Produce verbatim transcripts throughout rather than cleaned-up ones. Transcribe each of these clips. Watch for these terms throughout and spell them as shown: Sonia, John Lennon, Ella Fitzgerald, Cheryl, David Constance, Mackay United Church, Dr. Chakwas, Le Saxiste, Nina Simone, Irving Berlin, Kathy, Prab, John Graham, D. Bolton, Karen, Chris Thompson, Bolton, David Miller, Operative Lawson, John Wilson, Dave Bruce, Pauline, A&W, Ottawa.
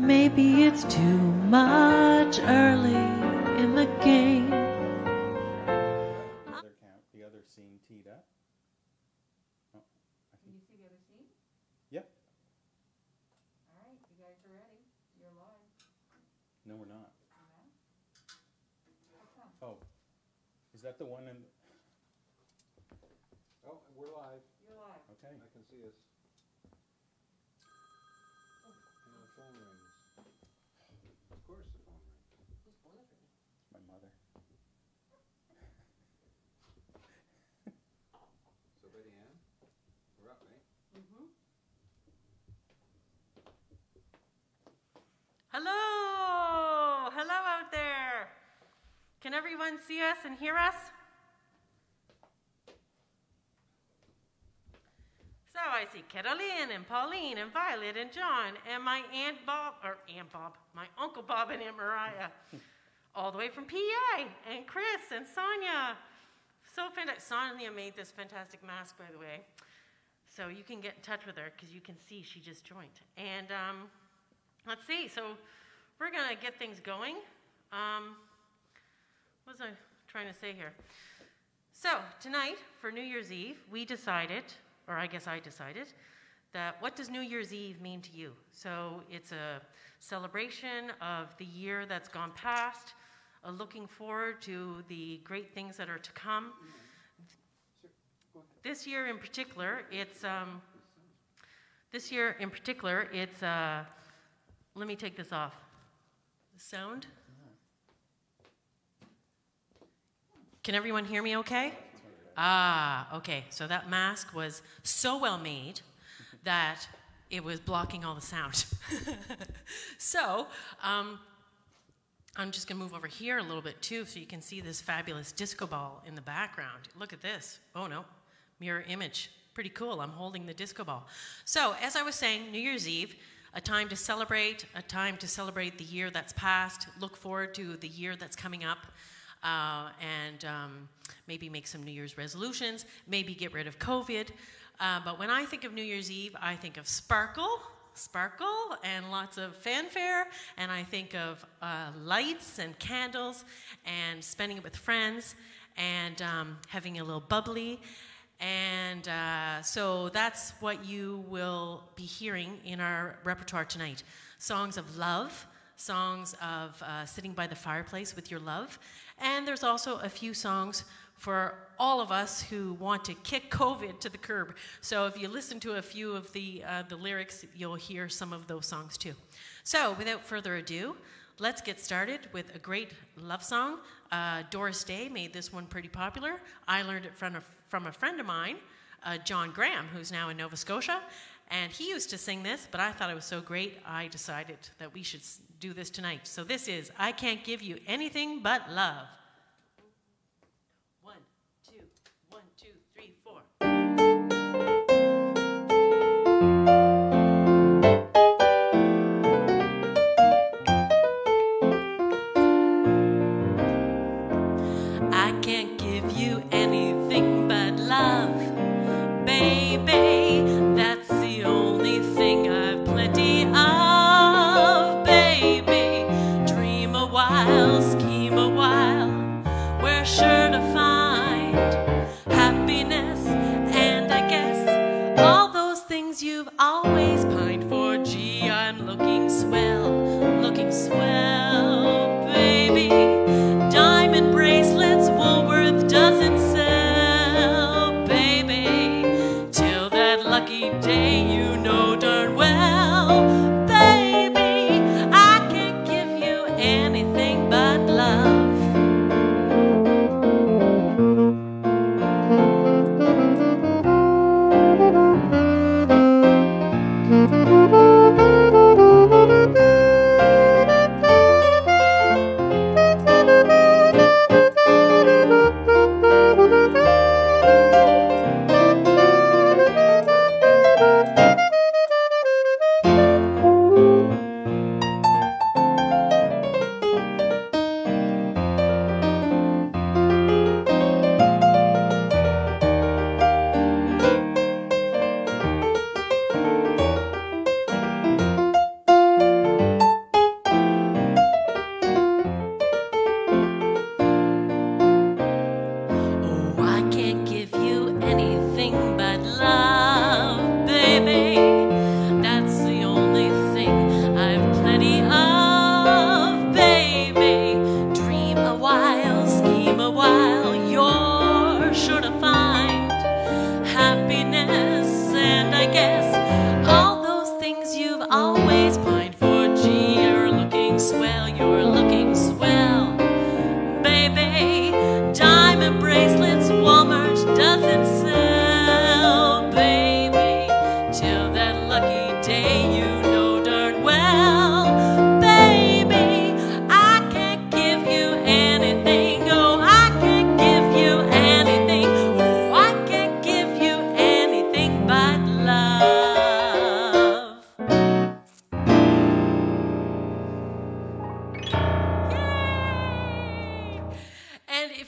Maybe it's too much early in the game. The other, count, the other scene teed up. Oh, I think. Can you see the other scene? Yep. All right, you guys are ready. You're live. No, we're not. No? Oh, is that the one in... Oh, we're live. You're live. Okay. I can see us. Hello! Hello out there! Can everyone see us and hear us? So I see Catalin and Pauline and Violet and John and my Aunt Bob, or Aunt Bob, my Uncle Bob and Aunt Mariah, all the way from P E I, and Chris and Sonia. So fantastic. Sonia made this fantastic mask, by the way. So you can get in touch with her because you can see she just joined. And, um, let's see, so we're going to get things going. Um, what was I trying to say here? So tonight, for New Year's Eve, we decided, or I guess I decided, that what does New Year's Eve mean to you? So it's a celebration of the year that's gone past, a looking forward to the great things that are to come. This year in particular, it's, um, this year in particular, it's, uh, let me take this off. The sound? Can everyone hear me okay? Ah, okay. So that mask was so well made that it was blocking all the sound. So, um, I'm just going to move over here a little bit too so you can see this fabulous disco ball in the background. Look at this. Oh no, mirror image. Pretty cool. I'm holding the disco ball. So, as I was saying, New Year's Eve, a time to celebrate, a time to celebrate the year that's passed, look forward to the year that's coming up, uh, and um, maybe make some New Year's resolutions, maybe get rid of COVID. Uh, but when I think of New Year's Eve, I think of sparkle, sparkle, and lots of fanfare, and I think of uh, lights and candles, and spending it with friends, and um, having a little bubbly. And uh, so that's what you will be hearing in our repertoire tonight. Songs of love, songs of uh, sitting by the fireplace with your love. And there's also a few songs for all of us who want to kick COVID to the curb. So if you listen to a few of the, uh, the lyrics, you'll hear some of those songs too. So without further ado, let's get started with a great love song. Uh, Doris Day made this one pretty popular. I learned it from a, from a friend of mine, uh, John Graham, who's now in Nova Scotia. And he used to sing this, but I thought it was so great, I decided that we should do this tonight. So this is I Can't Give You Anything But Love. One, two, one, two, three, four.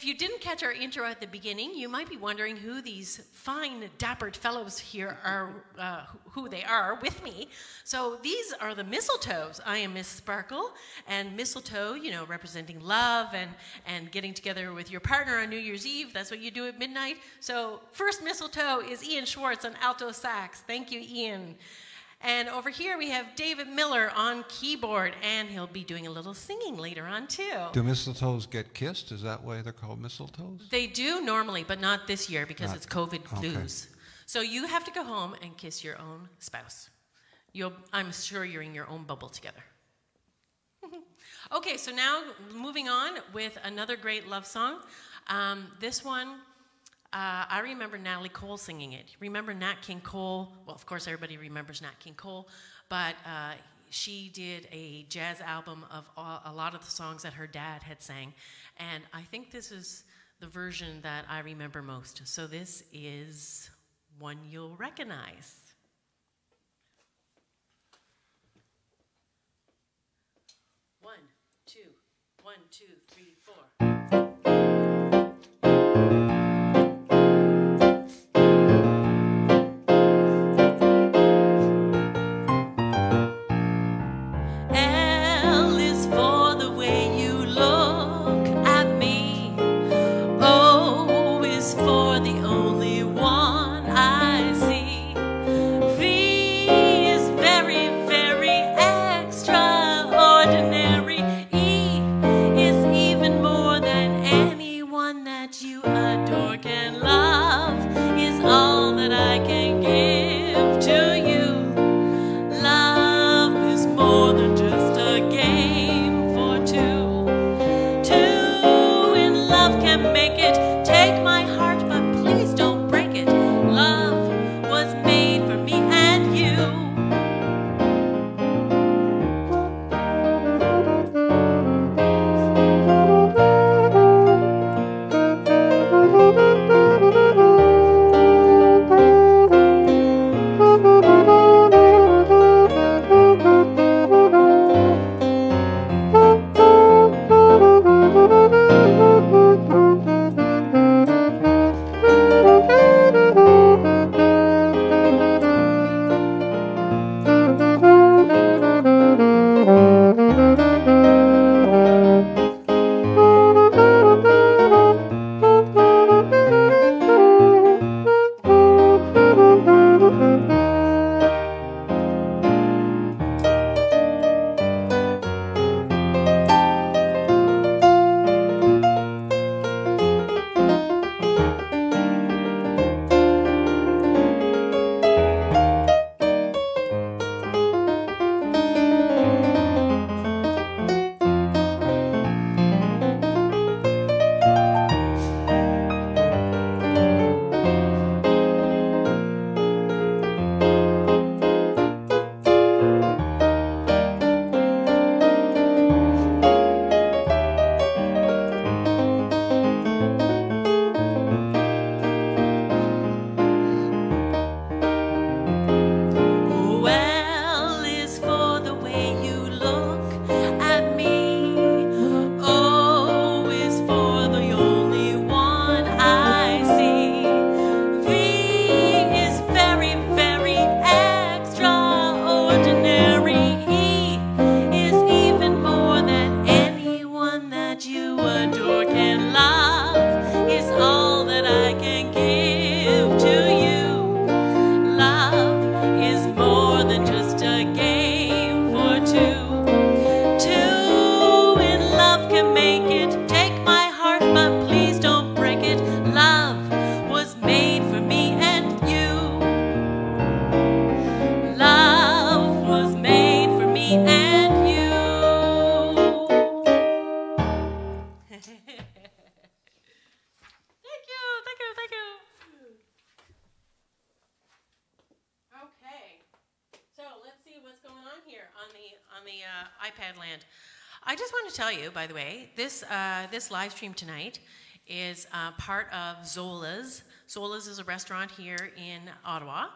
if you didn't catch our intro at the beginning, you might be wondering who these fine, dappered fellows here are, uh, who they are with me. So these are the Mistletoes. I am Miss Sparkle, and mistletoe, you know, representing love and, and getting together with your partner on New Year's Eve. That's what you do at midnight. So first mistletoe is Ian Schwartz on alto sax. Thank you, Ian. And over here we have David Miller on keyboard, and he'll be doing a little singing later on too. Do mistletoes get kissed? Is that why they're called mistletoes? They do normally, but not this year because not, it's COVID blues. Okay. So you have to go home and kiss your own spouse. You'll, I'm sure you're in your own bubble together. Okay, so now moving on with another great love song. Um, this one... Uh, I remember Natalie Cole singing it. Remember Nat King Cole? Well, of course, everybody remembers Nat King Cole, but uh, she did a jazz album of all, a lot of the songs that her dad had sang, and I think this is the version that I remember most. So this is one you'll recognize. One, two, one, two, three, four. Tell you, by the way, this uh, this live stream tonight is uh, part of Zola's. Zola's is a restaurant here in Ottawa,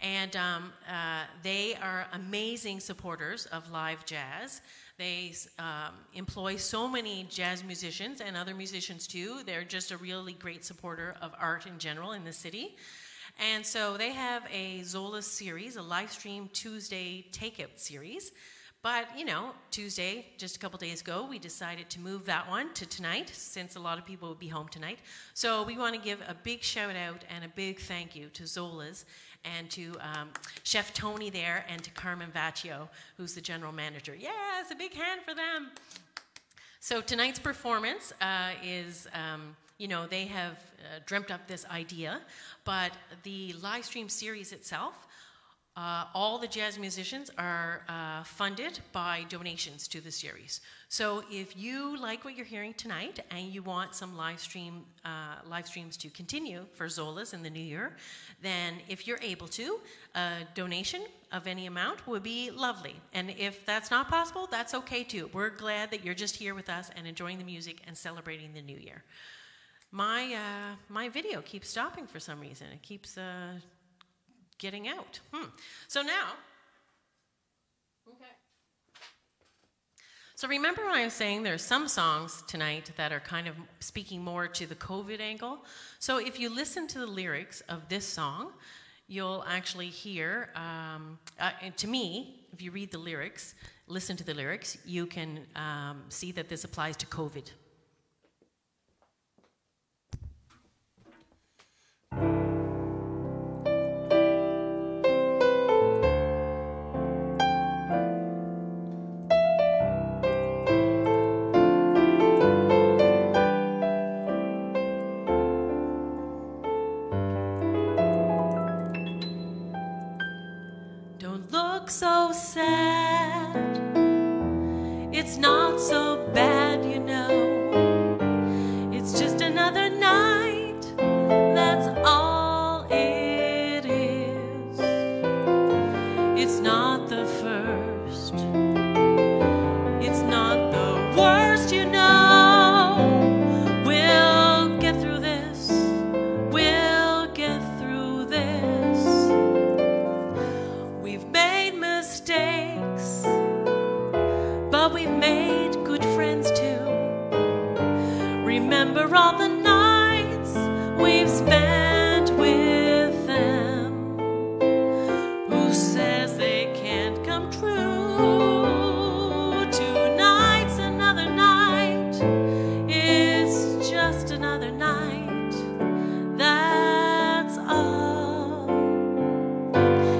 and um, uh, they are amazing supporters of live jazz. They um, employ so many jazz musicians and other musicians too. They're just a really great supporter of art in general in the city. And so they have a Zola series, a live stream Tuesday takeout series. But, you know, Tuesday, just a couple days ago, we decided to move that one to tonight, since a lot of people would be home tonight. So we want to give a big shout out and a big thank you to Zola's and to um, Chef Tony there and to Carmen Vaccio, who's the general manager. Yes, a big hand for them. So tonight's performance uh, is, um, you know, they have uh, dreamt up this idea, but the live stream series itself, Uh, all the jazz musicians are uh, funded by donations to the series. So if you like what you're hearing tonight and you want some live stream uh, live streams to continue for Zola's in the new year, then if you're able to, a donation of any amount would be lovely. And if that's not possible, that's okay too. We're glad that you're just here with us and enjoying the music and celebrating the new year. My, uh, my video keeps stopping for some reason. It keeps... Uh, getting out. Hmm. So now, okay. So remember when I was saying there's some songs tonight that are kind of speaking more to the COVID angle? So if you listen to the lyrics of this song, you'll actually hear, um, uh, and to me, if you read the lyrics, listen to the lyrics, you can um, see that this applies to COVID. So sad, it's not so bad, you know, it's just another night, that's all it is. It's not the first, it's not the worst, you know, we'll get through this, we'll get through this. We've made mistakes, but we've made good friends too. Remember all the nights we've spent with them. Who says they can't come true? Tonight's another night, it's just another night. That's all.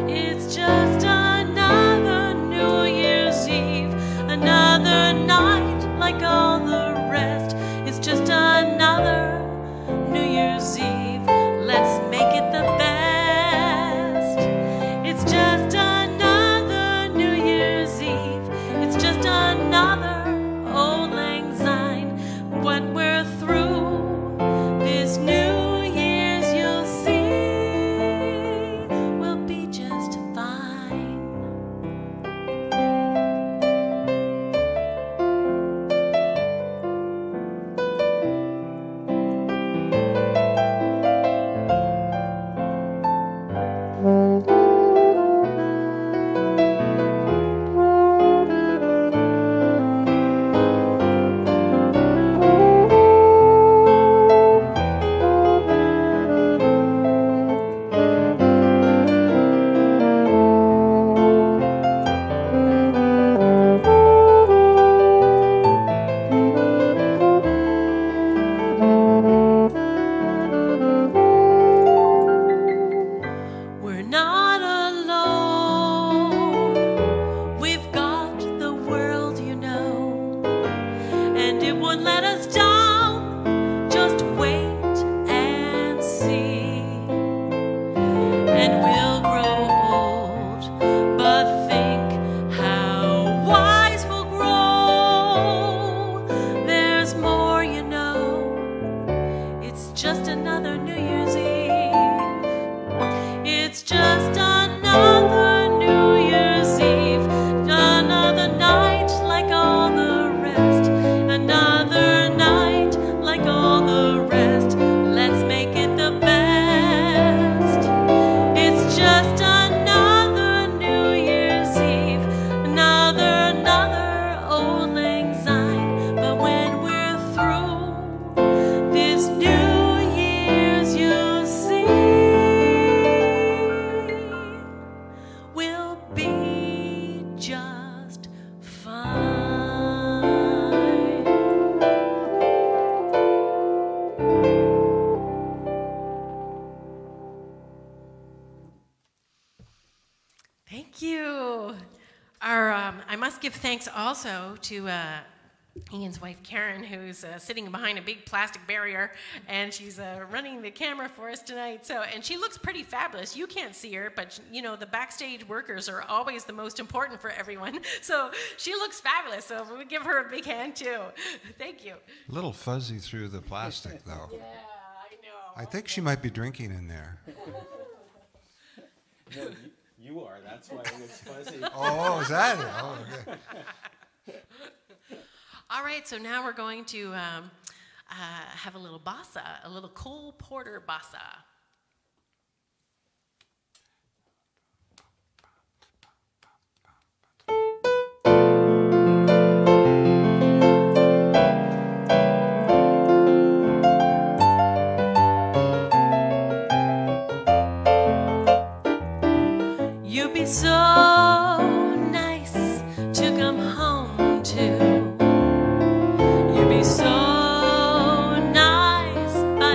It's just another night like all the rest, it's just another Thank you. Our, um, I must give thanks also to uh, Ian's wife, Karen, who's uh, sitting behind a big plastic barrier, and she's uh, running the camera for us tonight. So, and she looks pretty fabulous. You can't see her, but you know, the backstage workers are always the most important for everyone. So she looks fabulous. So we give her a big hand too. Thank you. A little fuzzy through the plastic, though. Yeah, I know. I think she might be drinking in there. No, you, you are. That's why it looks fuzzy. Oh, is that it? Oh, okay. All right, so now we're going to um, uh, have a little bossa, a little Cole Porter bossa. You'd be so nice to come home to. So nice by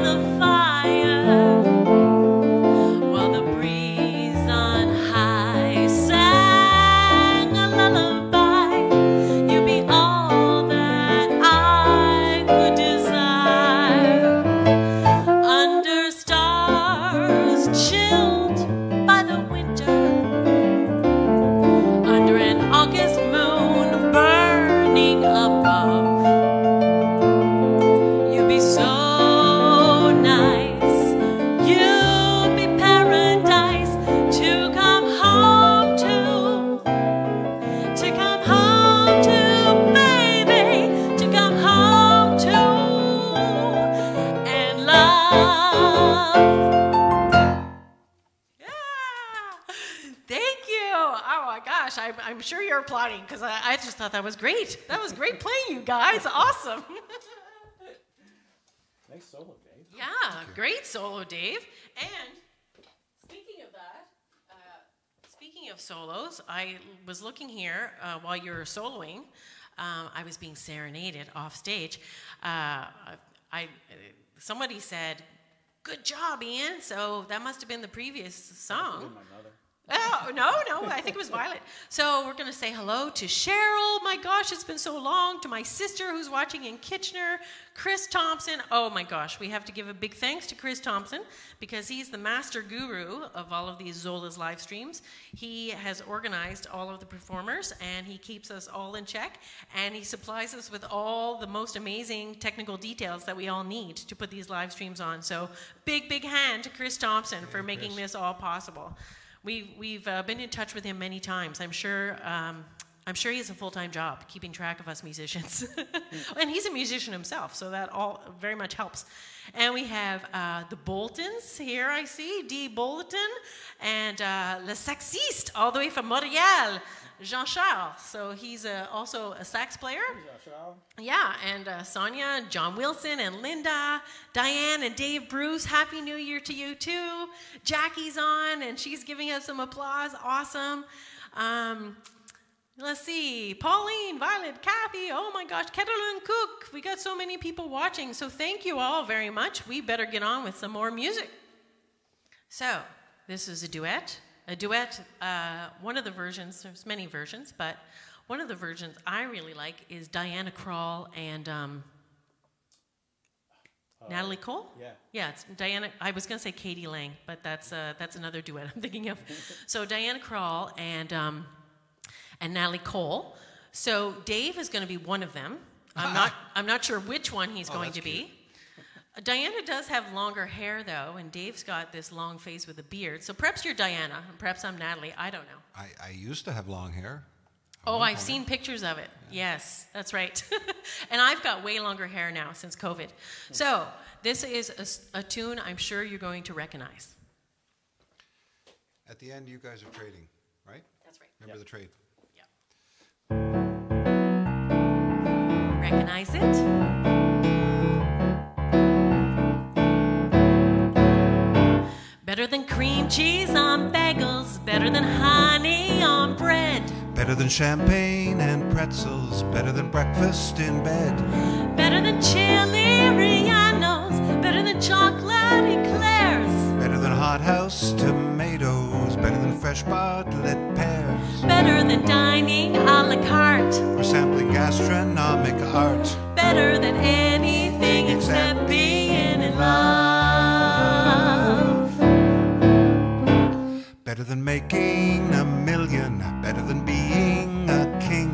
the fire, while the breeze on high sang a lullaby. You'd be all that I could desire. Under stars chilled by the winter, under an August moon burning with love. Solo, Dave. And speaking of that, uh, speaking Speaking of solos, I was looking here uh, while you were soloing. Um, I was being serenaded off stage. Uh, I, somebody said, "Good job, Ian." So that must have been the previous song. Oh, no, no, I think it was Violet. So we're going to say hello to Cheryl. My gosh, it's been so long. To my sister who's watching in Kitchener, Chris Thompson. Oh, my gosh, we have to give a big thanks to Chris Thompson because he's the master guru of all of these Zola's live streams. He has organized all of the performers, and he keeps us all in check, and he supplies us with all the most amazing technical details that we all need to put these live streams on. So big, big hand to Chris Thompson for making this all possible. We, we've uh, been in touch with him many times. I'm sure, um, I'm sure he has a full-time job keeping track of us musicians. And he's a musician himself, so that all very much helps. And we have uh, the Boltons here, I see, D. Bolton, and uh, Le Saxiste, all the way from Montreal, Jean-Charles. So he's uh, also a sax player. Jean-Charles. Yeah, and uh, Sonia, John Wilson, and Linda, Diane, and Dave Bruce. Happy New Year to you too. Jackie's on, and she's giving us some applause. Awesome. Um, let's see. Pauline, Violet, Kathy. Oh my gosh, Catalin Cook. We got so many people watching. So thank you all very much. We better get on with some more music. So this is a duet. A duet, uh, one of the versions, there's many versions, but one of the versions I really like is Diana Krall and um, uh, Natalie Cole? Yeah. Yeah, it's Diana, I was going to say Katie Lang, but that's, uh, that's another duet I'm thinking of. So Diana Krall and, um, and Natalie Cole. So Dave is going to be one of them. I'm not, I'm not sure which one he's oh, going to cute. be. Diana does have longer hair, though, and Dave's got this long face with a beard. So perhaps you're Diana, and perhaps I'm Natalie. I don't know. I, I used to have long hair. Oh, I've seen pictures of it. Yeah. Yes, that's right. And I've got way longer hair now since COVID. So this is a, a tune I'm sure you're going to recognize. At the end, you guys are trading, right? That's right. Remember yep. the trade. Yeah. Recognize it. Better than cream cheese on bagels, better than honey on bread. Better than champagne and pretzels, better than breakfast in bed. Better than chili rellenos, better than chocolate eclairs. Better than hothouse tomatoes, better than fresh bottled pears. Better than dining a la carte, or sampling gastronomic art. Better than anything except being in love. Better than making a million, better than being a king.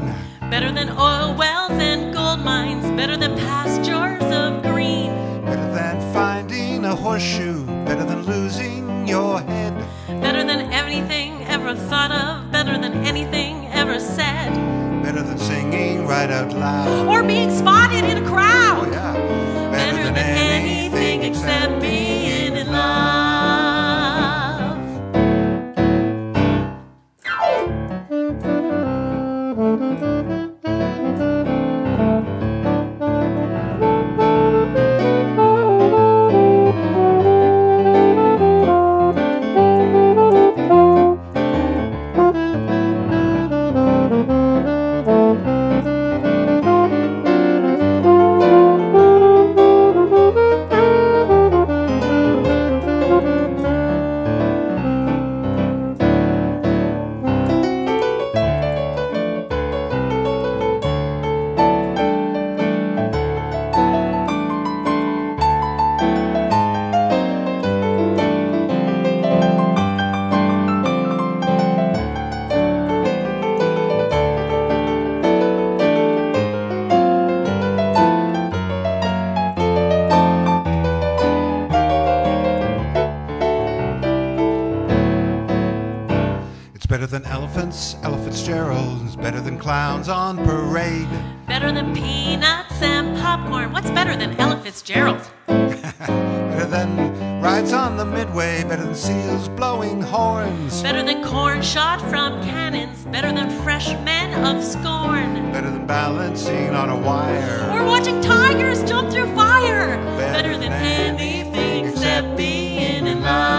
Better than oil wells and gold mines, better than pastures of green. Better than finding a horseshoe, better than losing your head. Better than anything ever thought of, better than anything ever said. Better than singing right out loud, or being spotted in a crowd. Oh, yeah. Better, better than, than anything, anything except being in love. Clowns on parade. Better than peanuts and popcorn. What's better than Ella Fitzgerald? Better than rides on the midway. Better than seals blowing horns. Better than corn shot from cannons. Better than fresh men of scorn. Better than balancing on a wire. Or watching tigers jump through fire. Better, better than, than anything except being in love.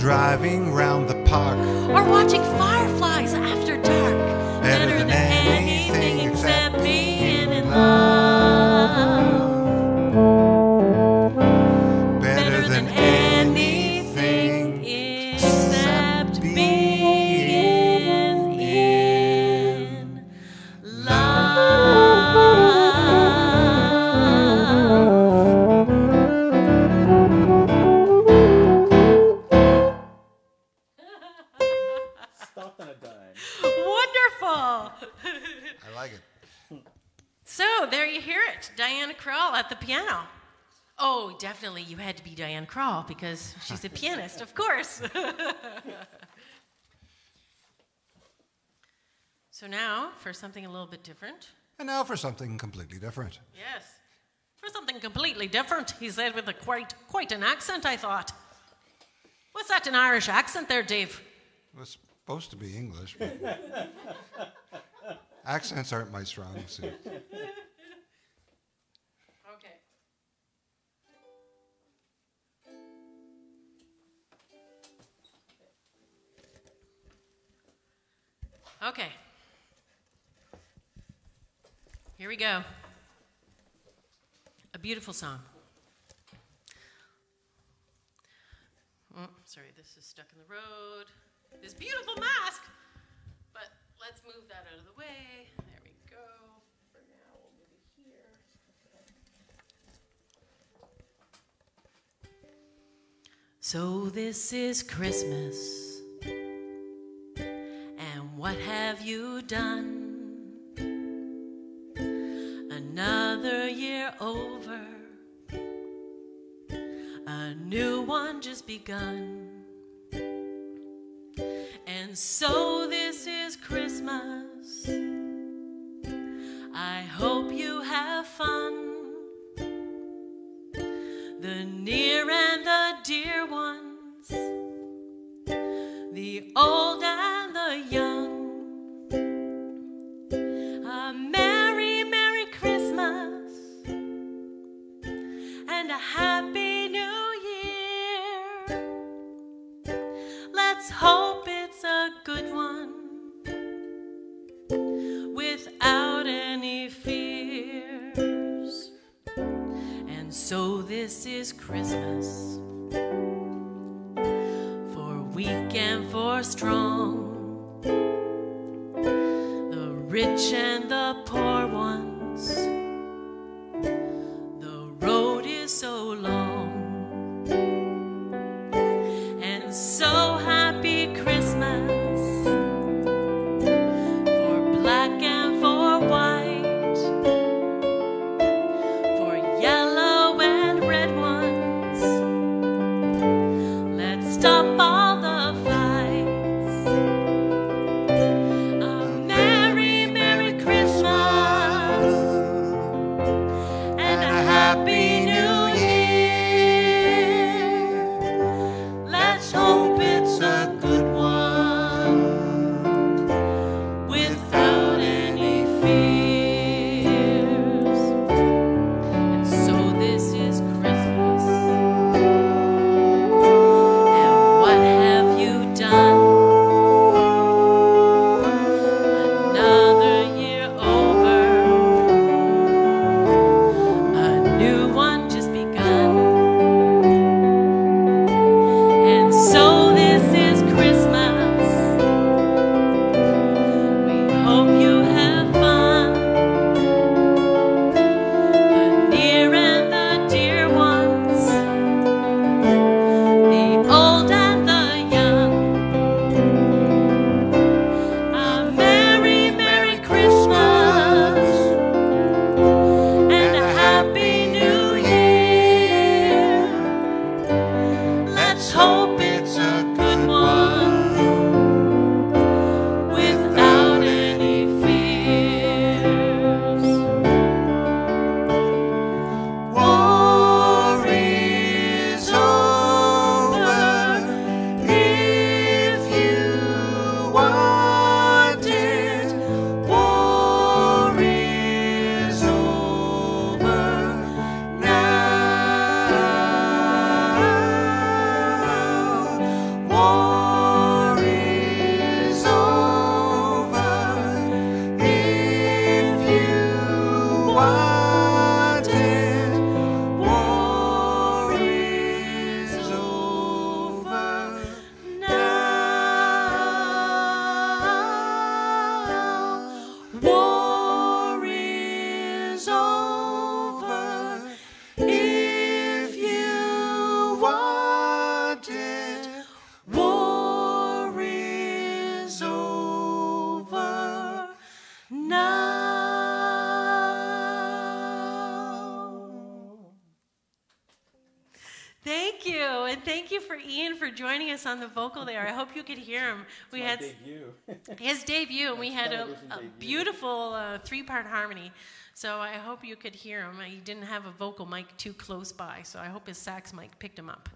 driving round the park, or watching fireflies after dark. Better, Better than, than anything, anything except being in love. Better, Better than, than anything except being in love. I like it. So there you hear it, Diana Krall at the piano. Oh, definitely you had to be Diana Krall because she's a pianist, of course. So now for something a little bit different. And now for something completely different. Yes, for something completely different, he said with a quite, quite an accent, I thought. Was that an Irish accent there, Dave? It was supposed to be English, but... Accents aren't my strong suit. Okay. Okay. Here we go. A beautiful song. Oh, sorry, this is stuck in the road. This beautiful mask. Let's move that out of the way. There we go. For now, we'll move it here. So this is Christmas, and what have you done? Another year over, a new one just begun. And so this is Christmas, I hope you have fun. The near and the dear ones, the old and the young. A merry, merry Christmas, and a happy new year. Let's hope it a good one without any fears. And so this is Christmas, for weak and for strong, the rich and the poor ones. The road is so long, and so happy Christmas. For black and for white, for yellow and red ones, let's stop all the fights. A merry, merry Christmas and a happy new year. and thank you for Ian for joining us on the vocal there. I hope you could hear him. It's we my had debut. his debut, and we had a, a beautiful uh, three-part harmony. So I hope you could hear him. He didn't have a vocal mic too close by, so I hope his sax mic picked him up.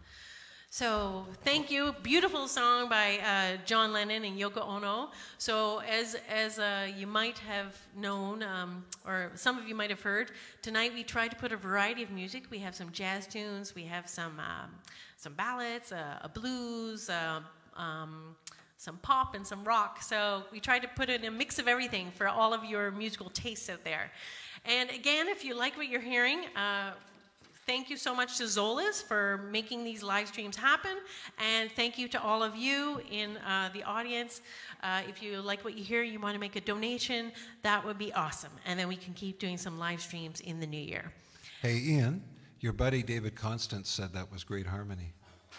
So thank you. Beautiful song by uh, John Lennon and Yoko Ono. So as, as uh, you might have known, um, or some of you might have heard, tonight we tried to put a variety of music. We have some jazz tunes. We have some, um, some ballads, uh, a blues, uh, um, some pop, and some rock. So we tried to put in a mix of everything for all of your musical tastes out there. And again, if you like what you're hearing, uh, thank you so much to Zola's for making these live streams happen, and thank you to all of you in uh, the audience. Uh, if you like what you hear, you want to make a donation, that would be awesome, and then we can keep doing some live streams in the new year. Hey, Ian, your buddy David Constance said that was great harmony.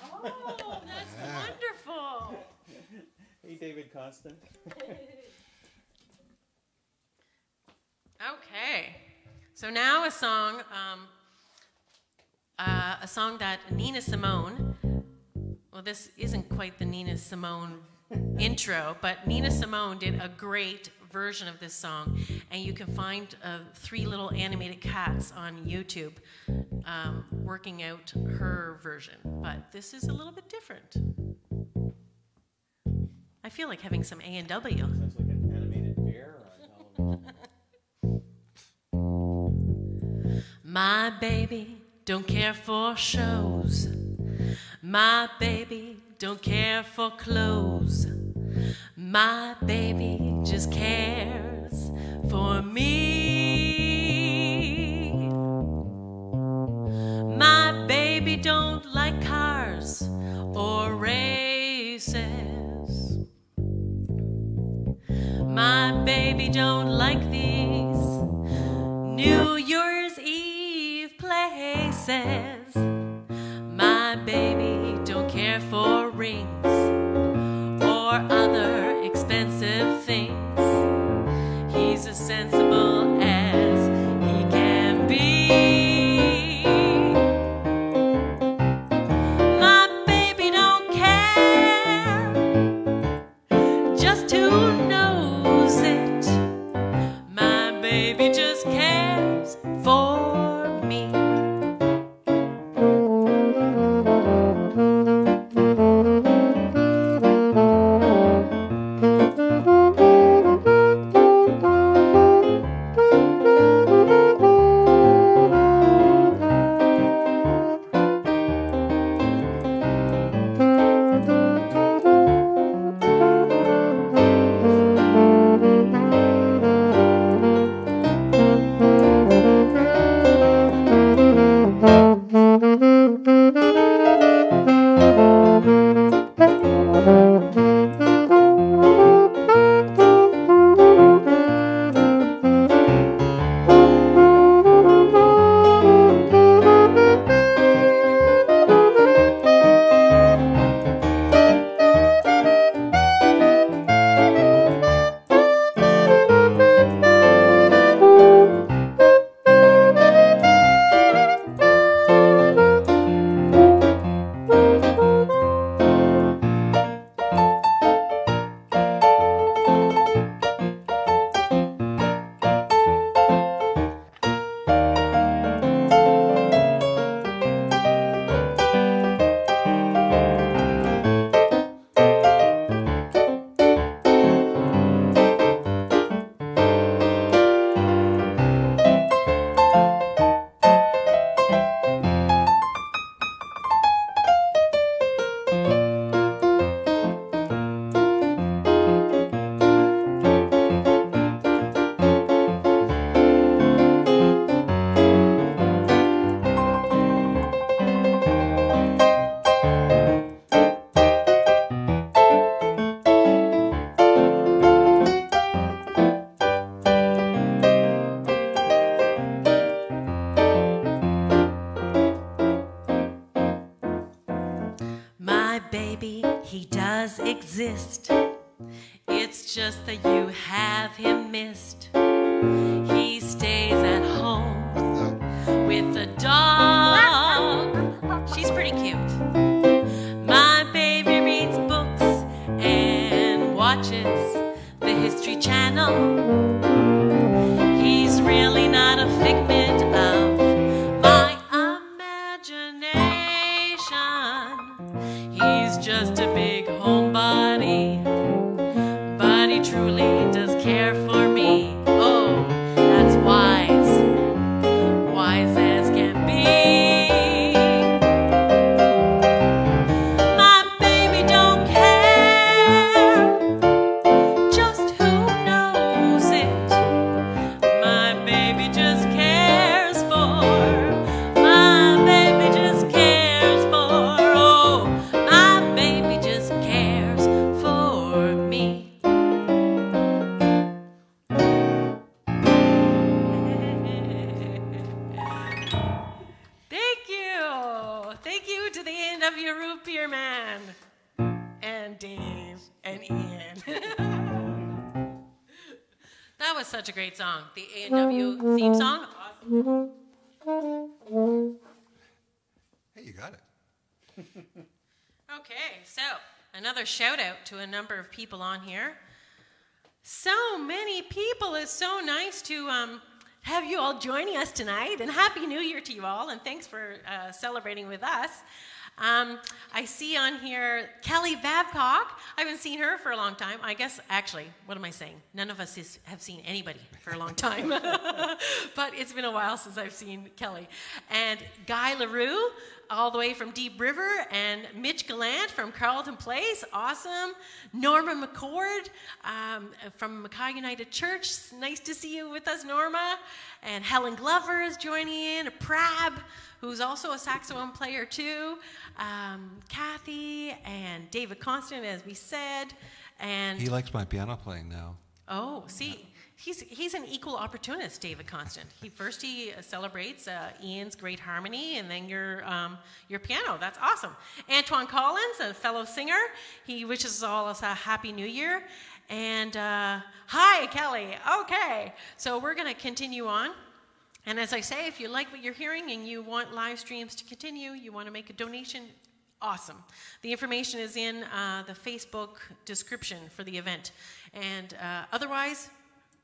Oh, that's yeah. wonderful. Hey, David Constance. Okay, so now a song. Um, Uh, a song that Nina Simone, well, this isn't quite the Nina Simone intro, but Nina Simone did a great version of this song, and you can find uh, three little animated cats on YouTube um, working out her version, but this is a little bit different. I feel like having some A and W. Sounds like an animated bear or an My baby don't care for shows. My baby don't care for clothes. My baby just cares for me. My baby don't like cars or races. My baby don't like these New Year's Eve plays. Says, my baby don't care for rings or other expensive things. He's as sensible as he can be. My baby don't care just who knows it. My baby just cares for me. It's just that you have him missed. He stays at home with a dog. She's pretty cute. love you, root beer man. And Dave and Ian. That was such a great song. The A and W theme song. Awesome. Hey, you got it. Okay, so another shout out to a number of people on here. So many people. It's so nice to um, have you all joining us tonight, and Happy New Year to you all, and thanks for uh, celebrating with us. Um, I see on here Kelly Babcock. I haven't seen her for a long time. I guess, actually, what am I saying? None of us is, have seen anybody for a long time. But it's been a while since I've seen Kelly. And Guy LaRue, all the way from Deep River, and Mitch Gallant from Carleton Place, awesome. Norma McCord um, from Mackay United Church, nice to see you with us, Norma. And Helen Glover is joining in, Prab, who's also a saxophone player too. Um, Kathy and David Constance, as we said. And he likes my piano playing now. Oh, see. He's, he's an equal opportunist, David Constant. He first he celebrates uh, Ian's great harmony, and then your um, your piano. That's awesome. Antoine Collins, a fellow singer, he wishes all us a happy New Year. And uh, hi, Kelly. Okay, so we're going to continue on. And as I say, if you like what you're hearing and you want live streams to continue, you want to make a donation. Awesome. The information is in uh, the Facebook description for the event. And uh, otherwise,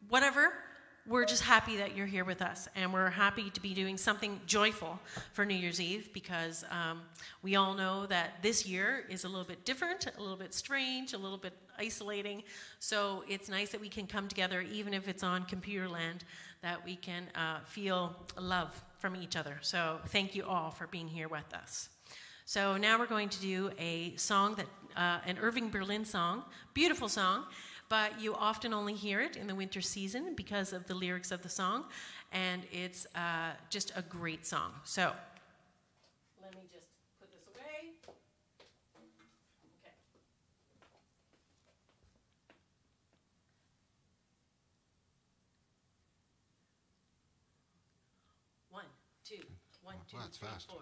whatever, we're just happy that you're here with us, and we're happy to be doing something joyful for New Year's Eve, because um, we all know that this year is a little bit different, a little bit strange, a little bit isolating, so it's nice that we can come together, even if it's on computer land, that we can uh, feel love from each other. So thank you all for being here with us. So now we're going to do a song, that uh, an Irving Berlin song, beautiful song, but you often only hear it in the winter season because of the lyrics of the song, and it's uh, just a great song. So, let me just put this away. Okay. One, two, one, two, wow, that's three, fast. Four.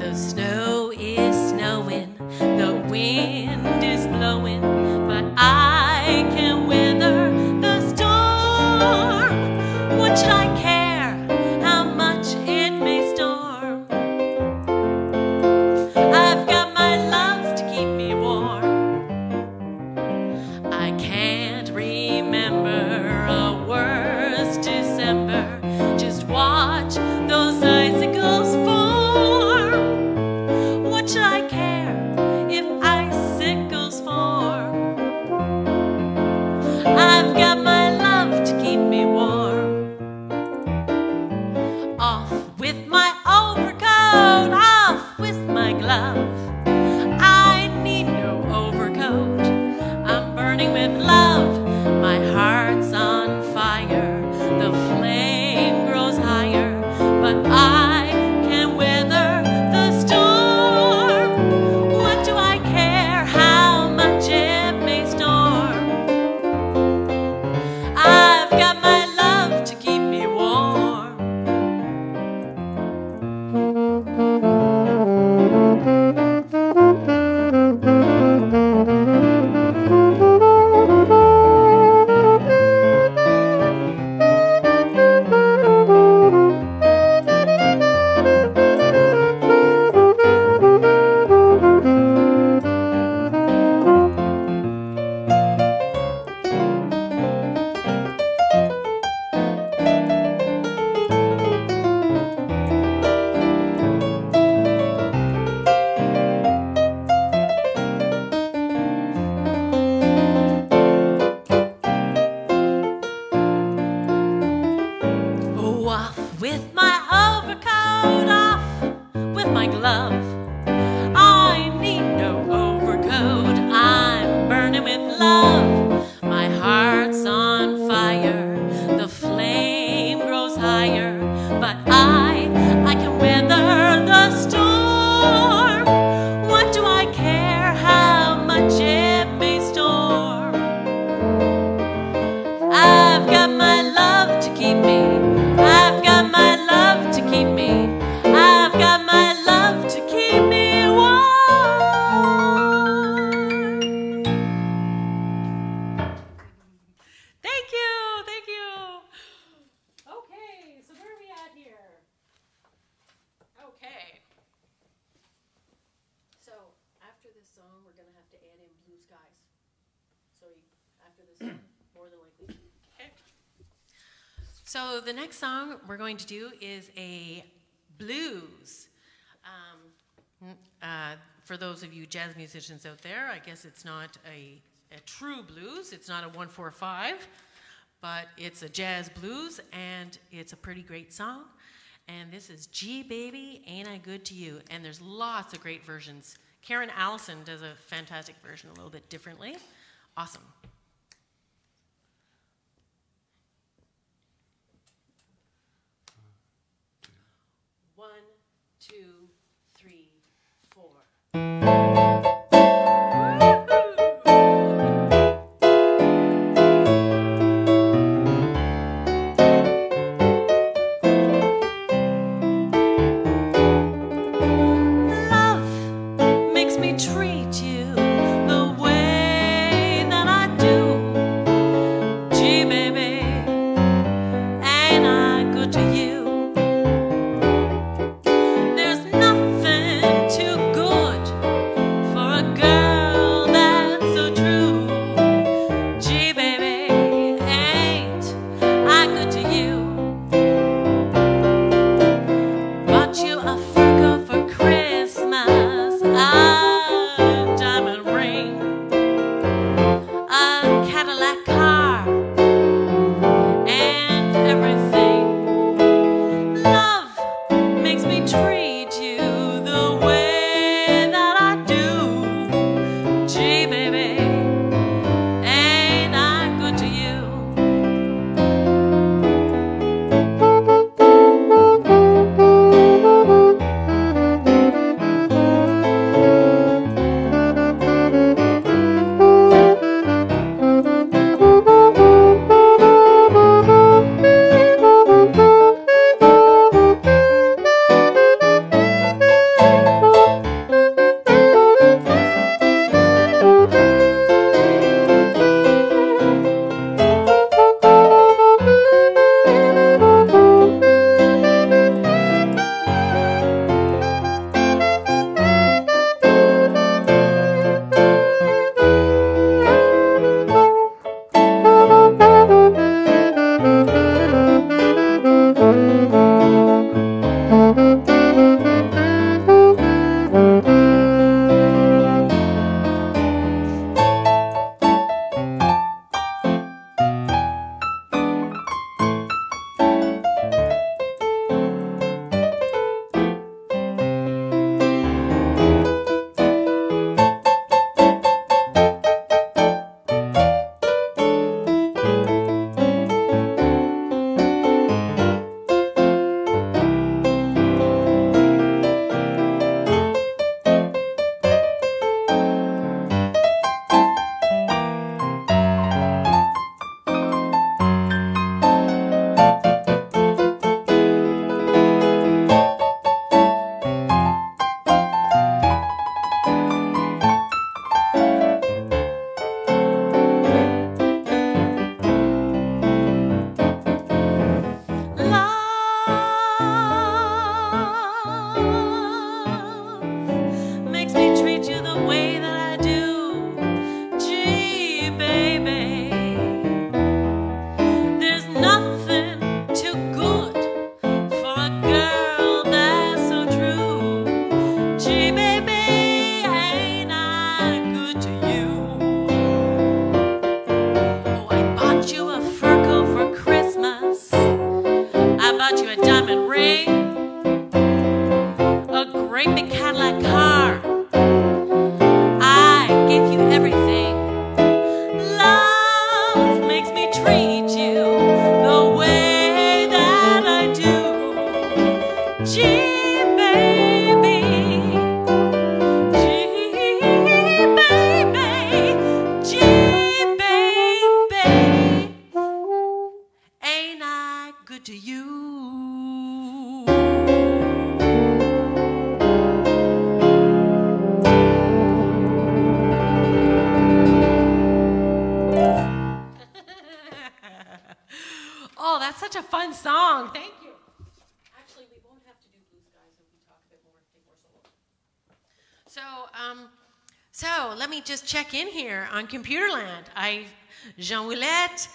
The snow is snowing, the wind is blowing, but I can weather the storm. What should I care how much it may storm? I've got my love to keep me warm. I can't remember a worse December. Just watch those icicles fall. Should I care if icicles form? this song, we're going to have to add in Blue Skies. So you, after this song, more than likely. Okay. So the next song we're going to do is a blues. Um, uh, for those of you jazz musicians out there, I guess it's not a, a true blues. It's not a one four five, but it's a jazz blues, and it's a pretty great song. And this is Gee Baby, Ain't I Good to You? And there's lots of great versions. Karen Allison does a fantastic version, a little bit differently. Awesome. One, two, three, four. So let me just check in here on Computerland. I, Jean Ouellette,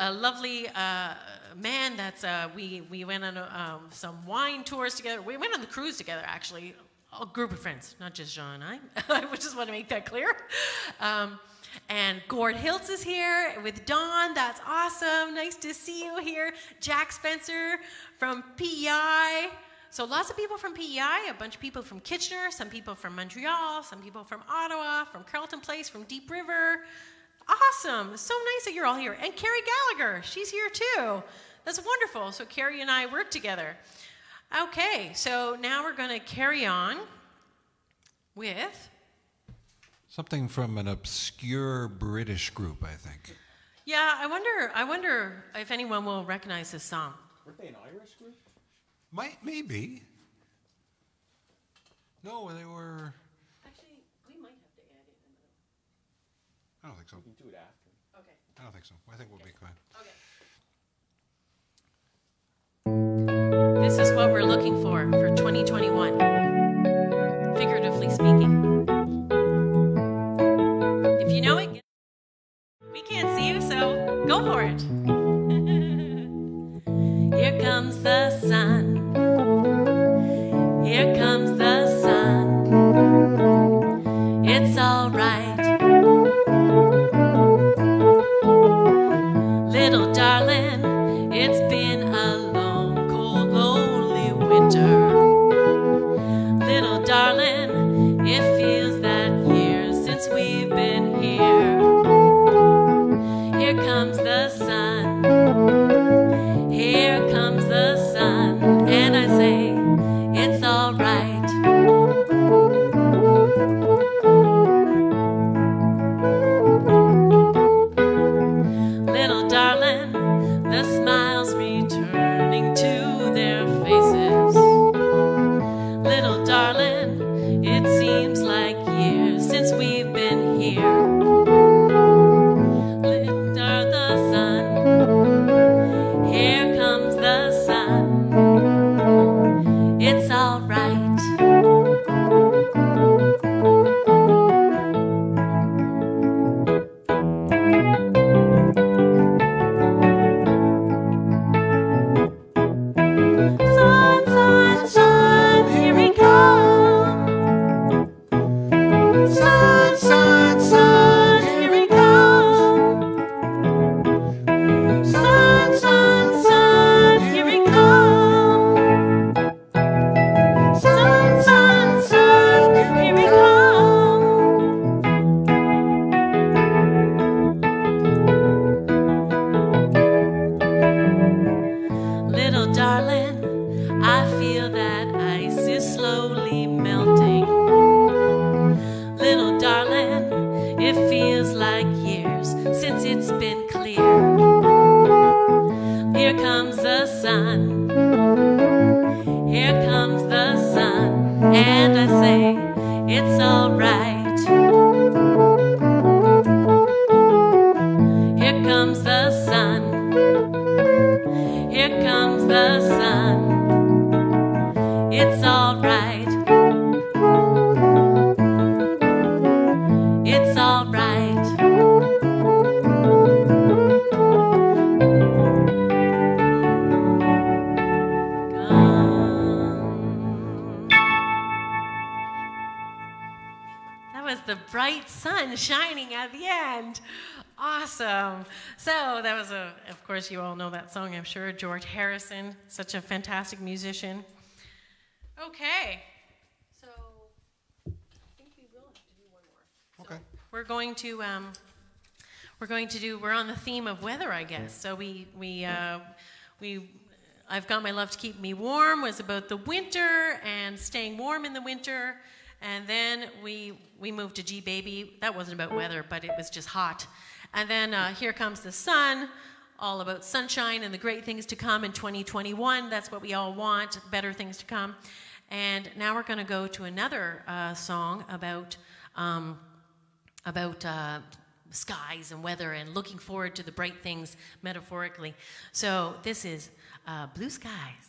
a lovely uh, man that's, uh, we, we went on a, um, some wine tours together. We went on the cruise together, actually. A group of friends, not just Jean and I. I just want to make that clear. Um, and Gord Hiltz is here with Don. That's awesome. Nice to see you here. Jack Spencer from P E I. So lots of people from P E I, a bunch of people from Kitchener, some people from Montreal, some people from Ottawa, from Carleton Place, from Deep River. Awesome. So nice that you're all here. And Carrie Gallagher, she's here too. That's wonderful. So Carrie and I work together. Okay, so now we're going to carry on with... something from an obscure British group, I think. Yeah, I wonder I wonder if anyone will recognize this song. Weren't they an Irish group? Might, maybe. No, they were... actually, we might have to add it in the middle. I don't think so. We can do it after. Okay. I don't think so. I think we'll okay. be fine. Okay. This is what we're looking for for twenty twenty-one, figuratively speaking. If you know it, we can't see you, so go for it. Here comes the sun. Here comes the sun. It's all right. Little darling, it's been a long, cold, lonely winter. Little darling, it feels that year since we've been here. Here comes the sun. Here comes the sun. And I say, it's all right. Little darling, the smiles returning to their faces. Little darling, it seems like years since we've been here. Litter the sun, here comes the sun. It's all right. Sun, sun, sun, here we come. Sun, sun, sun, here we come. Sun, sun, sun, here we come. Sun, sun, sun, here we come. Little darling, I feel that ice is slowly melting. Little darling, it feels like years since it's been clear. Here comes the sun. Here comes the sun. And I say, it's all right. Here comes the sun. Here comes the sun. It's all right. It's all right. Gone. That was the bright sun shining at the end. Awesome. So that was a, of course, you all know that song, I'm sure. George Harrison, such a fantastic musician. Okay. So I think we will have to do one more. Okay. We're going to, um, we're going to do, we're on the theme of weather, I guess. So we, we, uh, we, I've Got My Love to Keep Me Warm was about the winter and staying warm in the winter. And then we, we moved to G Baby. That wasn't about weather, but it was just hot. And then uh, Here Comes the Sun, all about sunshine and the great things to come in twenty twenty-one. That's what we all want, better things to come. And now we're going to go to another uh, song about, um, about uh, skies and weather and looking forward to the bright things metaphorically. So this is uh, Blue Skies.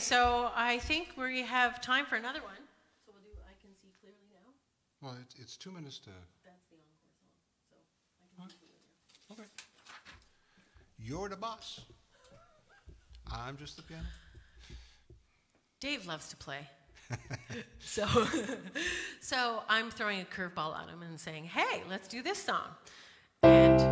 so I think we have time for another one. So we'll do I Can See Clearly Now. Well, it's, it's two minutes to... That's the encore song, so I can see clearly now. Okay. You're the boss. I'm just the piano. Dave loves to play. so, so I'm throwing a curveball at him and saying, hey, let's do this song. And...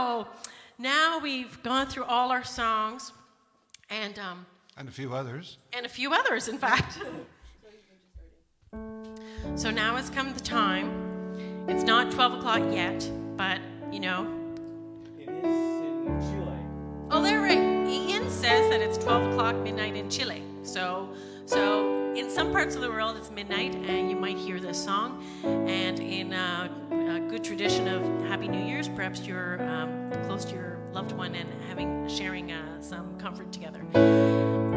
So now we've gone through all our songs and um, and a few others. And a few others, in fact. So now has come the time. It's not twelve o'clock yet, but, you know. It is in Chile. Oh, they're right. Ian says that it's twelve o'clock midnight in Chile. So, so in some parts of the world, it's midnight, and you might hear this song. And in uh, a good tradition of Happy New Year's, perhaps you're um, close to your loved one and having sharing uh, some comfort together.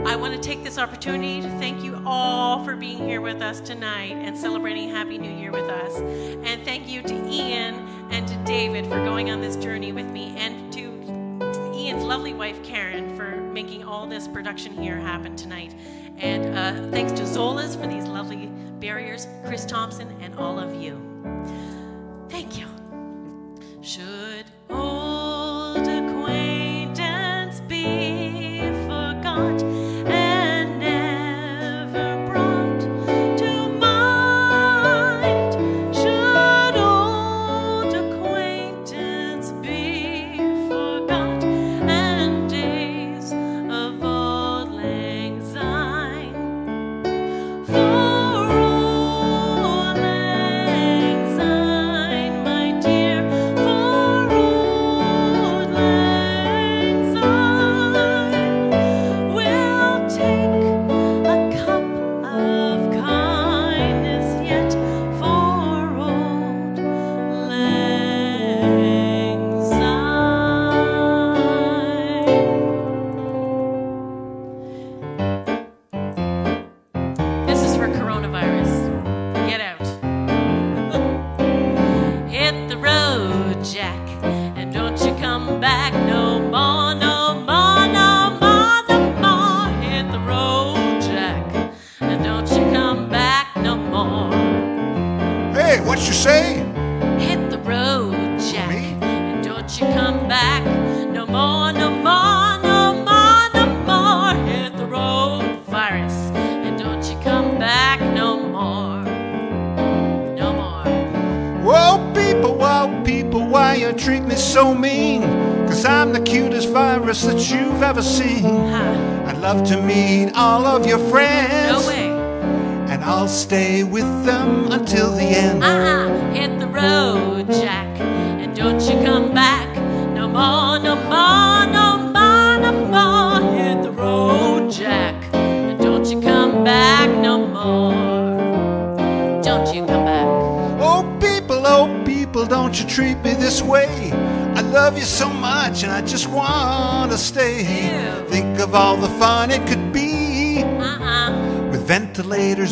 I want to take this opportunity to thank you all for being here with us tonight and celebrating Happy New Year with us. And thank you to Ian and to David for going on this journey with me, and to Ian's lovely wife, Karen, for making all this production here happen tonight. And uh, thanks to Zola's for these lovely barriers, Chris Thompson, and all of you. Thank you. Should old acquaintance be forgot?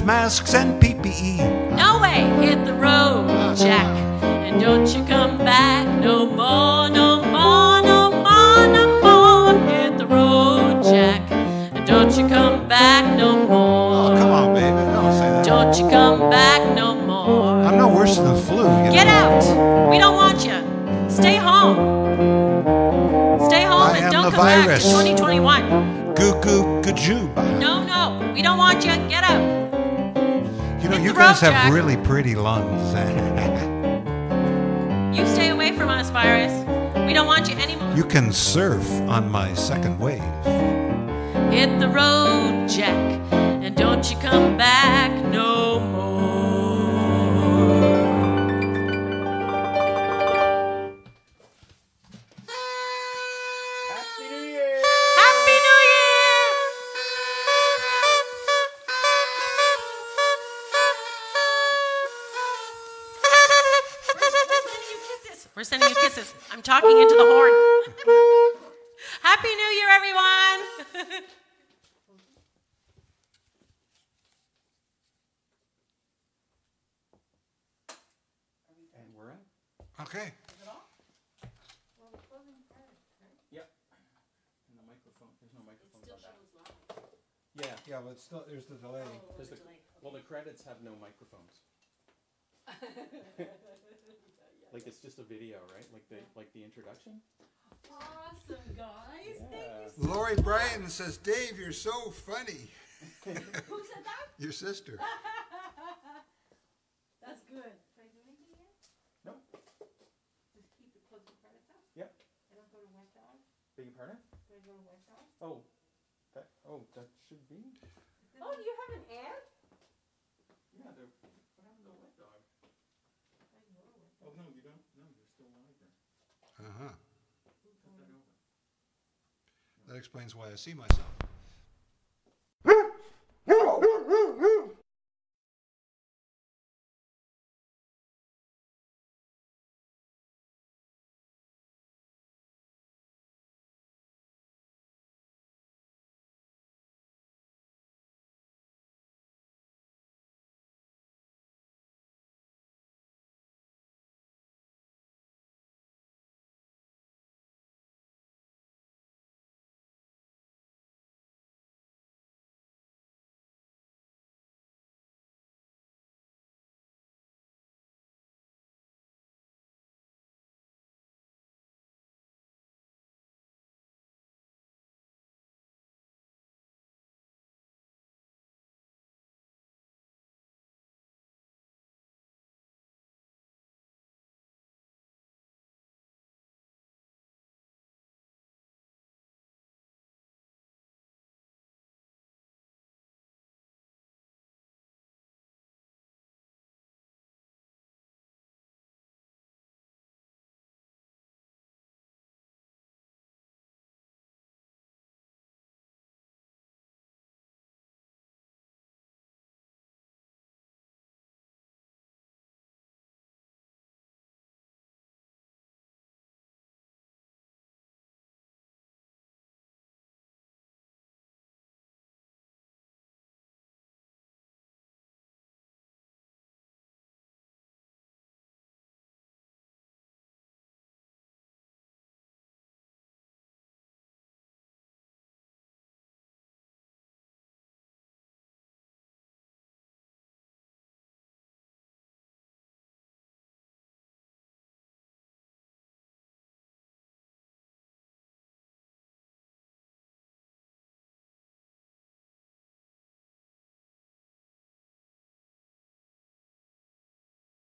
Masks and P P E. No way, hit the road, Jack, and don't you come back no more, no more, no more, no more. Hit the road, Jack, and don't you come back no more. Oh, come on, baby, don't say that. Don't you come back no more. I'm no worse than the flu. You Get know. Out. We don't want you. Stay home. Stay home I and don't come virus. Back to twenty twenty-one. Goo goo gajooba. No, no, we don't want you. Get out. You guys have Jack. Really pretty lungs. You stay away from us, virus. We don't want you anymore. You can surf on my second wave. Hit the road, Jack, and don't you come back no more. Happy New Year! Happy New Year! We're sending you kisses. I'm talking into the horn. Happy New Year, everyone. And we're in. Okay. Is it off? Well, we're closing the card, right? Yep. And the microphone. There's no microphone. It still shows live. Yeah, yeah, but still, there's the delay. Oh, there's the delay. Okay. Well, the credits have no microphones. Like it's just a video, right? Like the like the introduction. Awesome, guys! Yeah. Thank you so Lori much. Bryan says, "Dave, you're so funny." Who said that? Your sister. That's good. Can I do anything yet? No. Just keep the closing credits out. Yep. Beg your pardon? There's no workshop. Oh, that, oh, that should be. Oh, do you have an ad? Yeah, they're, what happened to the wet dog? Oh, no, you don't? No, you're still live there. Uh-huh. Cut that over. That explains why I see myself.